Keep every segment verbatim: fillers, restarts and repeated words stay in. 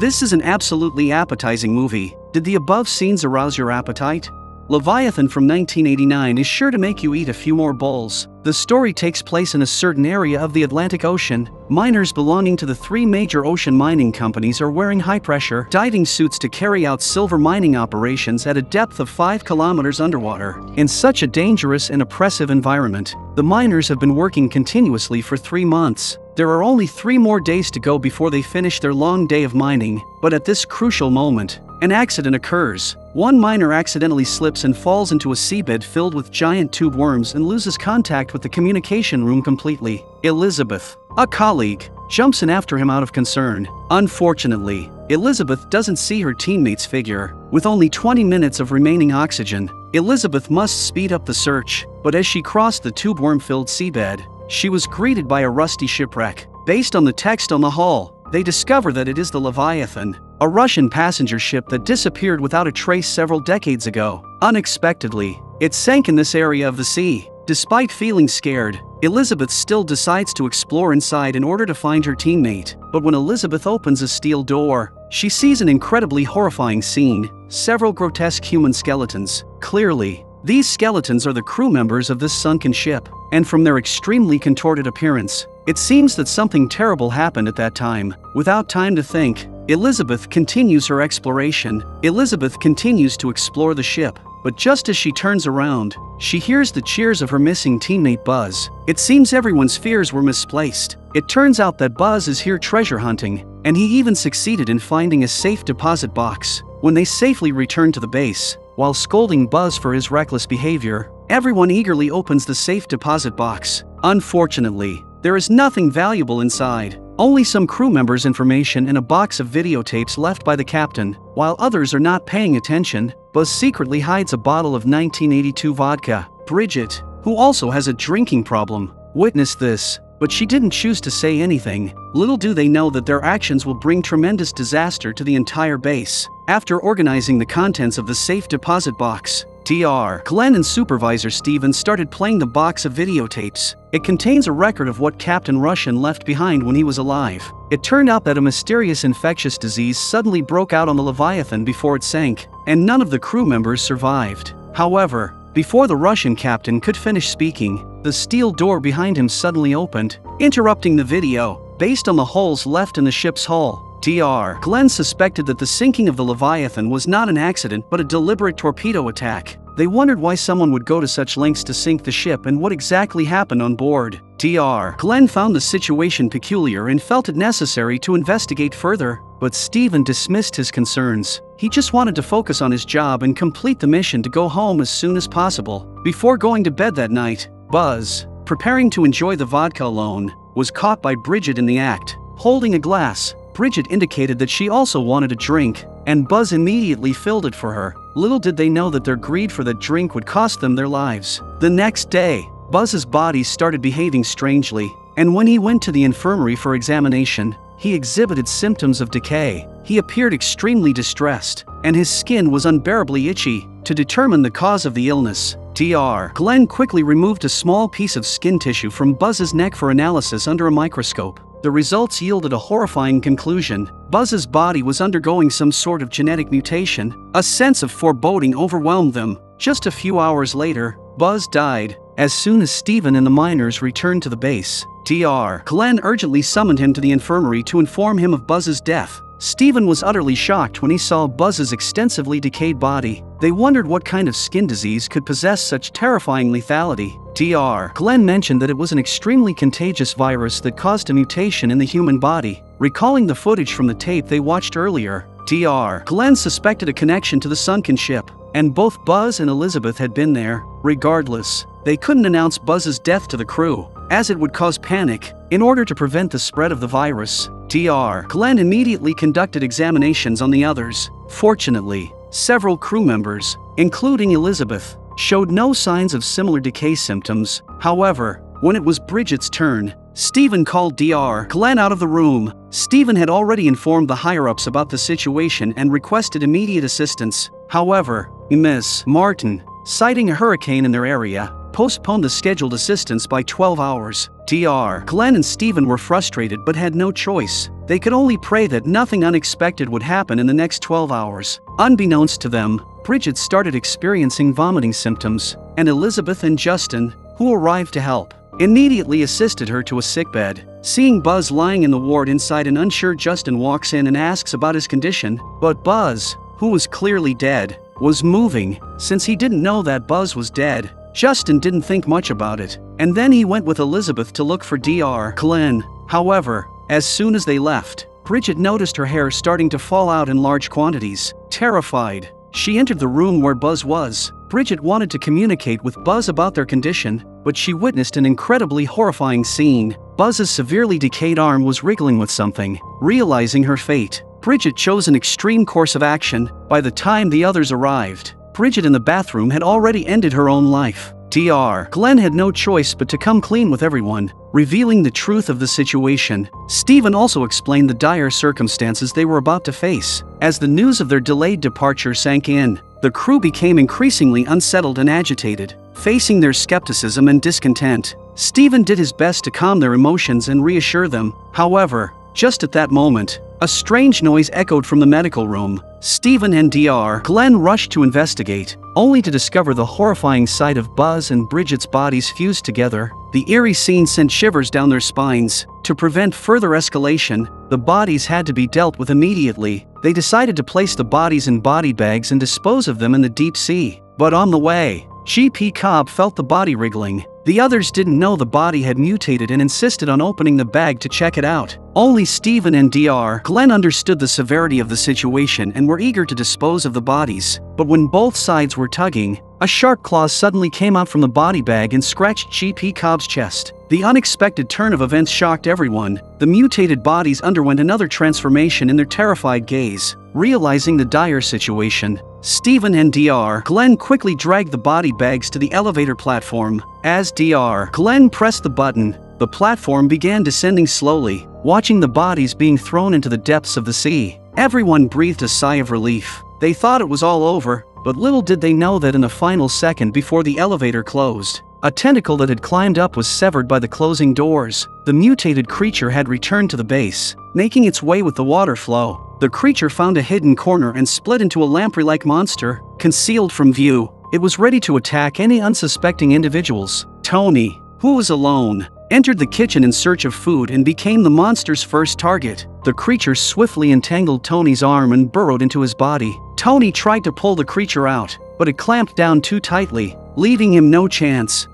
This is an absolutely appetizing movie. Did the above scenes arouse your appetite? Leviathan from nineteen eighty-nine is sure to make you eat a few more bowls. The story takes place in a certain area of the Atlantic Ocean. Miners belonging to the three major ocean mining companies are wearing high-pressure diving suits to carry out silver mining operations at a depth of five kilometers underwater. In such a dangerous and oppressive environment, the miners have been working continuously for three months. There are only three more days to go before they finish their long day of mining, but at this crucial moment, an accident occurs. One miner accidentally slips and falls into a seabed filled with giant tube worms and loses contact with the communication room completely. Elizabeth, a colleague, jumps in after him out of concern. Unfortunately, Elizabeth doesn't see her teammate's figure. With only twenty minutes of remaining oxygen, Elizabeth must speed up the search, but as she crossed the tube worm-filled seabed, she was greeted by a rusty shipwreck. Based on the text on the hull, they discover that it is the Leviathan, a Russian passenger ship that disappeared without a trace several decades ago. Unexpectedly, it sank in this area of the sea. Despite feeling scared, Elizabeth still decides to explore inside in order to find her teammate. But when Elizabeth opens a steel door, she sees an incredibly horrifying scene, several grotesque human skeletons. Clearly, these skeletons are the crew members of this sunken ship, and from their extremely contorted appearance, it seems that something terrible happened at that time. Without time to think, Elizabeth continues her exploration. Elizabeth continues to explore the ship, but just as she turns around, she hears the cheers of her missing teammate Buzz. It seems everyone's fears were misplaced. It turns out that Buzz is here treasure hunting, and he even succeeded in finding a safe deposit box. When they safely return to the base, while scolding Buzz for his reckless behavior, everyone eagerly opens the safe deposit box. Unfortunately, there is nothing valuable inside, only some crew members' information and a box of videotapes left by the captain. While others are not paying attention, Buzz secretly hides a bottle of nineteen eighty-two vodka. Bridget, who also has a drinking problem, witnessed this, but she didn't choose to say anything. Little do they know that their actions will bring tremendous disaster to the entire base. After organizing the contents of the safe deposit box, Doctor Glenn and Supervisor Steven started playing the box of videotapes. It contains a record of what Captain Russian left behind when he was alive. It turned out that a mysterious infectious disease suddenly broke out on the Leviathan before it sank, and none of the crew members survived. However, before the Russian captain could finish speaking, the steel door behind him suddenly opened, interrupting the video. Based on the holes left in the ship's hull, Doctor Glenn suspected that the sinking of the Leviathan was not an accident but a deliberate torpedo attack. They wondered why someone would go to such lengths to sink the ship and what exactly happened on board. Doctor Glenn found the situation peculiar and felt it necessary to investigate further, but Steven dismissed his concerns. He just wanted to focus on his job and complete the mission to go home as soon as possible. Before going to bed that night, Buzz, preparing to enjoy the vodka alone, was caught by Bridget in the act, holding a glass. Bridget indicated that she also wanted a drink, and Buzz immediately filled it for her. Little did they know that their greed for that drink would cost them their lives. The next day, Buzz's body started behaving strangely, and when he went to the infirmary for examination, he exhibited symptoms of decay. He appeared extremely distressed, and his skin was unbearably itchy. To determine the cause of the illness, Doctor Glenn quickly removed a small piece of skin tissue from Buzz's neck for analysis under a microscope. The results yielded a horrifying conclusion. Buzz's body was undergoing some sort of genetic mutation. A sense of foreboding overwhelmed them. Just a few hours later, Buzz died. As soon as Steven and the miners returned to the base, Doctor Glenn urgently summoned him to the infirmary to inform him of Buzz's death. Steven was utterly shocked when he saw Buzz's extensively decayed body. They wondered what kind of skin disease could possess such terrifying lethality. Doctor Glenn mentioned that it was an extremely contagious virus that caused a mutation in the human body. Recalling the footage from the tape they watched earlier, Doctor Glenn suspected a connection to the sunken ship, and both Buzz and Elizabeth had been there. Regardless, they couldn't announce Buzz's death to the crew, as it would cause panic. In order to prevent the spread of the virus, Doctor Glenn immediately conducted examinations on the others. Fortunately, several crew members, including Elizabeth, showed no signs of similar decay symptoms. However, when it was Bridget's turn, Steven called Doctor Glenn out of the room. Steven had already informed the higher-ups about the situation and requested immediate assistance. However, Miz Martin, citing a hurricane in their area, postponed the scheduled assistance by twelve hours. Doctor Glenn and Stephen were frustrated but had no choice. They could only pray that nothing unexpected would happen in the next twelve hours. Unbeknownst to them, Bridget started experiencing vomiting symptoms, and Elizabeth and Justin, who arrived to help, immediately assisted her to a sickbed. Seeing Buzz lying in the ward inside and unsure, Justin walks in and asks about his condition, but Buzz, who was clearly dead, was moving. Since he didn't know that Buzz was dead, Justin didn't think much about it, and then he went with Elizabeth to look for Doctor Glenn. However, as soon as they left, Bridget noticed her hair starting to fall out in large quantities. Terrified, she entered the room where Buzz was. Bridget wanted to communicate with Buzz about their condition, but she witnessed an incredibly horrifying scene. Buzz's severely decayed arm was wriggling with something. Realizing her fate, Bridget chose an extreme course of action. By the time the others arrived, Bridget in the bathroom had already ended her own life. Doctor Glenn had no choice but to come clean with everyone, revealing the truth of the situation. Stephen also explained the dire circumstances they were about to face. As the news of their delayed departure sank in, the crew became increasingly unsettled and agitated. Facing their skepticism and discontent, Stephen did his best to calm their emotions and reassure them. However, just at that moment, a strange noise echoed from the medical room. Stephen and Doctor Glenn rushed to investigate, only to discover the horrifying sight of Buzz and Bridget's bodies fused together. The eerie scene sent shivers down their spines. To prevent further escalation, the bodies had to be dealt with immediately. They decided to place the bodies in body bags and dispose of them in the deep sea. But on the way, G P Cobb felt the body wriggling. The others didn't know the body had mutated and insisted on opening the bag to check it out. Only Stephen and Doctor Glenn understood the severity of the situation and were eager to dispose of the bodies. But when both sides were tugging, a sharp claw suddenly came out from the body bag and scratched G P Cobb's chest. The unexpected turn of events shocked everyone. The mutated bodies underwent another transformation in their terrified gaze. Realizing the dire situation, Stephen and Doctor Glenn quickly dragged the body bags to the elevator platform. As Doctor Glenn pressed the button, the platform began descending slowly, watching the bodies being thrown into the depths of the sea. Everyone breathed a sigh of relief. They thought it was all over, but little did they know that in the final second before the elevator closed, a tentacle that had climbed up was severed by the closing doors. The mutated creature had returned to the base, making its way with the water flow. The creature found a hidden corner and split into a lamprey-like monster, concealed from view. It was ready to attack any unsuspecting individuals. Tony, who was alone, entered the kitchen in search of food and became the monster's first target. The creature swiftly entangled Tony's arm and burrowed into his body. Tony tried to pull the creature out, but it clamped down too tightly, leaving him no chance.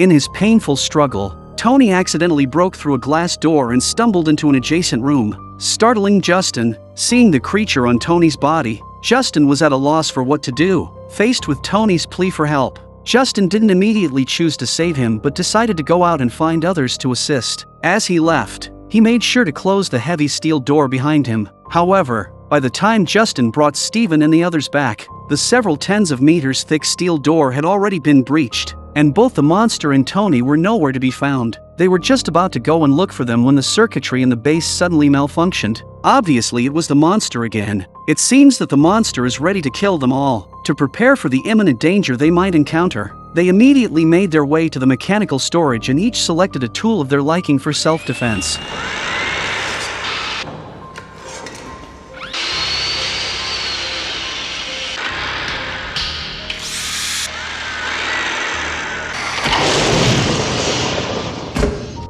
In his painful struggle, Tony accidentally broke through a glass door and stumbled into an adjacent room, startling Justin. Seeing the creature on Tony's body, Justin was at a loss for what to do. Faced with Tony's plea for help, Justin didn't immediately choose to save him but decided to go out and find others to assist. As he left, he made sure to close the heavy steel door behind him. However, by the time Justin brought Stephen and the others back, the several tens of meters thick steel door had already been breached, and both the monster and Tony were nowhere to be found. They were just about to go and look for them when the circuitry in the base suddenly malfunctioned. Obviously, it was the monster again. It seems that the monster is ready to kill them all. To prepare for the imminent danger they might encounter, they immediately made their way to the mechanical storage and each selected a tool of their liking for self-defense.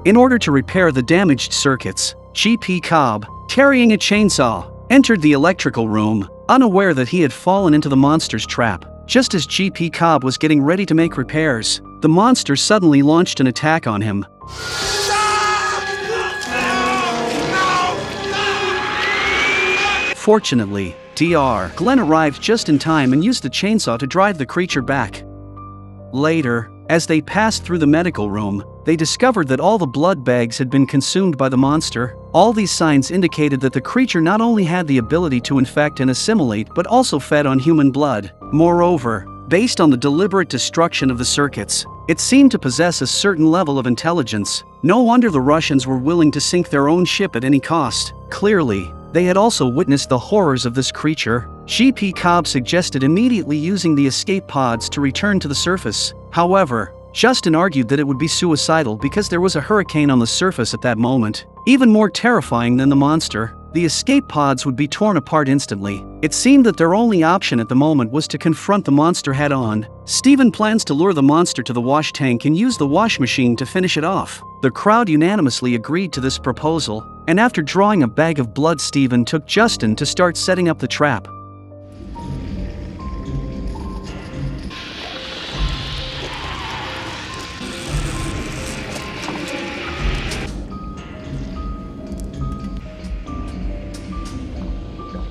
In order to repair the damaged circuits, G P Cobb, carrying a chainsaw, entered the electrical room, unaware that he had fallen into the monster's trap. Just as G P Cobb was getting ready to make repairs, the monster suddenly launched an attack on him. Fortunately, Doctor Glenn arrived just in time and used the chainsaw to drive the creature back. Later, as they passed through the medical room, they discovered that all the blood bags had been consumed by the monster. All these signs indicated that the creature not only had the ability to infect and assimilate but also fed on human blood. Moreover, based on the deliberate destruction of the circuits, It seemed to possess a certain level of intelligence. No wonder the Russians were willing to sink their own ship at any cost. Clearly, they had also witnessed the horrors of this creature. G P Cobb suggested immediately using the escape pods to return to the surface. However, Justin argued that it would be suicidal because there was a hurricane on the surface at that moment. Even more terrifying than the monster, the escape pods would be torn apart instantly. It seemed that their only option at the moment was to confront the monster head-on. Steven plans to lure the monster to the wash tank and use the wash machine to finish it off. The crowd unanimously agreed to this proposal, and after drawing a bag of blood, Steven took Justin to start setting up the trap.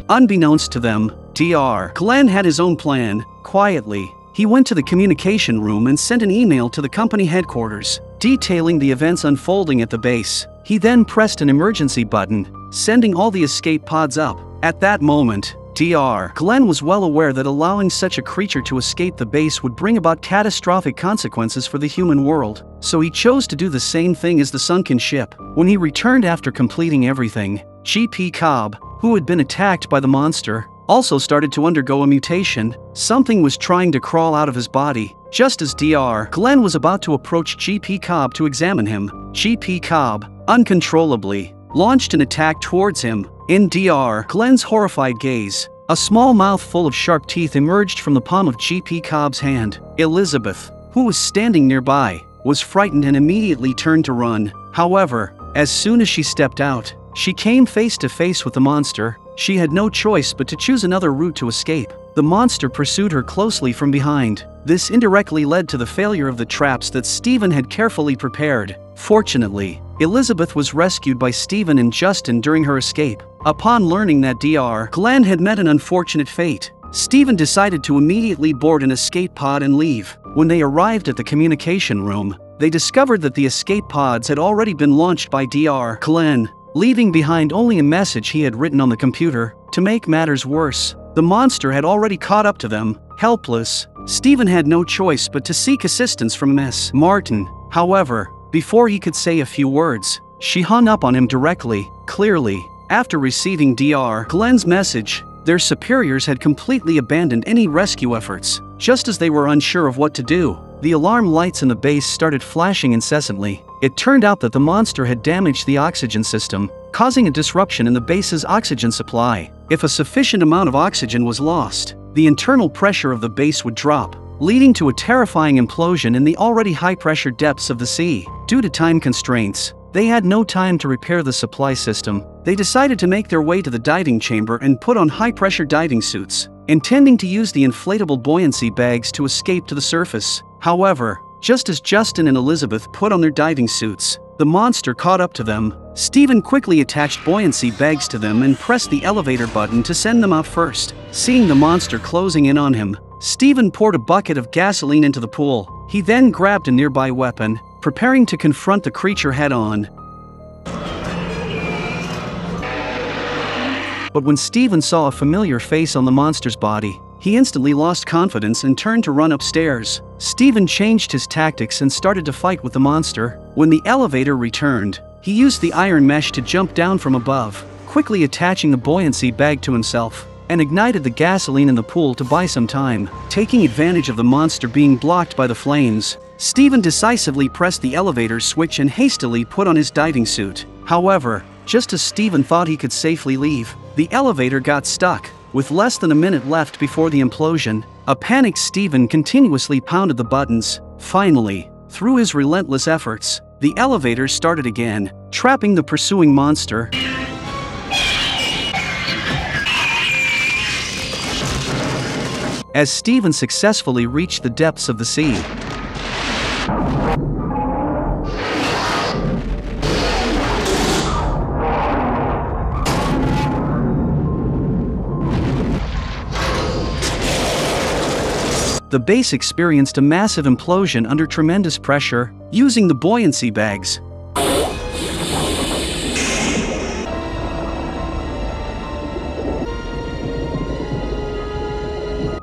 Unbeknownst to them, Doctor Glenn had his own plan. Quietly, he went to the communication room and sent an email to the company headquarters, detailing the events unfolding at the base. He then pressed an emergency button, sending all the escape pods up. At that moment, Doctor Glenn was well aware that allowing such a creature to escape the base would bring about catastrophic consequences for the human world, so he chose to do the same thing as the sunken ship. When he returned after completing everything, G P Cobb, who had been attacked by the monster, also started to undergo a mutation. Something was trying to crawl out of his body. Just as Doctor Glenn was about to approach G P Cobb to examine him, G P Cobb, uncontrollably, launched an attack towards him. In Doctor Glenn's horrified gaze, a small mouthful of sharp teeth emerged from the palm of G P Cobb's hand. Elizabeth, who was standing nearby, was frightened and immediately turned to run. However, as soon as she stepped out, she came face to face with the monster. She had no choice but to choose another route to escape. The monster pursued her closely from behind. This indirectly led to the failure of the traps that Steven had carefully prepared. Fortunately, Elizabeth was rescued by Steven and Justin during her escape. Upon learning that Doctor Glenn had met an unfortunate fate, Steven decided to immediately board an escape pod and leave. When they arrived at the communication room, they discovered that the escape pods had already been launched by Doctor Glenn, leaving behind only a message he had written on the computer. To make matters worse, the monster had already caught up to them. Helpless, Steven had no choice but to seek assistance from Miz Martin. However, before he could say a few words, she hung up on him directly. Clearly, after receiving Doctor Glenn's message, their superiors had completely abandoned any rescue efforts. Just as they were unsure of what to do, the alarm lights in the base started flashing incessantly. It turned out that the monster had damaged the oxygen system, causing a disruption in the base's oxygen supply. If a sufficient amount of oxygen was lost, the internal pressure of the base would drop, leading to a terrifying implosion in the already high-pressure depths of the sea. Due to time constraints, they had no time to repair the supply system. They decided to make their way to the diving chamber and put on high-pressure diving suits, intending to use the inflatable buoyancy bags to escape to the surface. However, just as Justin and Elizabeth put on their diving suits, the monster caught up to them. Steven quickly attached buoyancy bags to them and pressed the elevator button to send them out first. Seeing the monster closing in on him, Steven poured a bucket of gasoline into the pool. He then grabbed a nearby weapon, preparing to confront the creature head-on. But when Steven saw a familiar face on the monster's body, he instantly lost confidence and turned to run upstairs. Steven changed his tactics and started to fight with the monster. When the elevator returned, he used the iron mesh to jump down from above, quickly attaching the buoyancy bag to himself, and ignited the gasoline in the pool to buy some time. Taking advantage of the monster being blocked by the flames, Steven decisively pressed the elevator switch and hastily put on his diving suit. However, just as Steven thought he could safely leave, the elevator got stuck. With less than a minute left before the implosion, a panicked Steven continuously pounded the buttons. Finally, through his relentless efforts, the elevator started again, trapping the pursuing monster. As Steven successfully reached the depths of the sea, the base experienced a massive implosion under tremendous pressure. Using the buoyancy bags,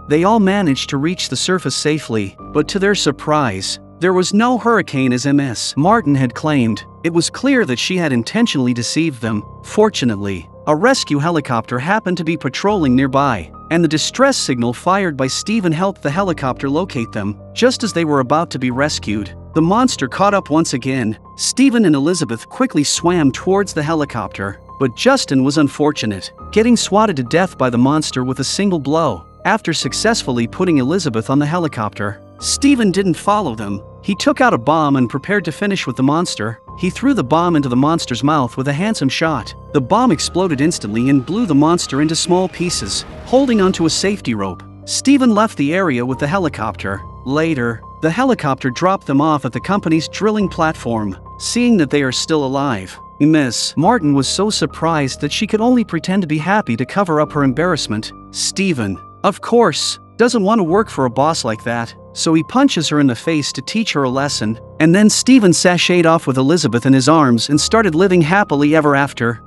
they all managed to reach the surface safely, but to their surprise, There was no hurricane as Miz Martin had claimed. It was clear that she had intentionally deceived them. Fortunately, a rescue helicopter happened to be patrolling nearby, and the distress signal fired by Stephen helped the helicopter locate them. Just as they were about to be rescued, the monster caught up once again. Stephen and Elizabeth quickly swam towards the helicopter, but Justin was unfortunate, getting swatted to death by the monster with a single blow. After successfully putting Elizabeth on the helicopter, Stephen didn't follow them. He took out a bomb and prepared to finish with the monster. He threw the bomb into the monster's mouth with a handsome shot. The bomb exploded instantly and blew the monster into small pieces. Holding onto a safety rope, Stephen left the area with the helicopter. Later, the helicopter dropped them off at the company's drilling platform. Seeing that they are still alive, Miz Martin was so surprised that she could only pretend to be happy to cover up her embarrassment. Stephen, of course, doesn't want to work for a boss like that, so he punches her in the face to teach her a lesson, and then Stephen sashayed off with Elizabeth in his arms and started living happily ever after.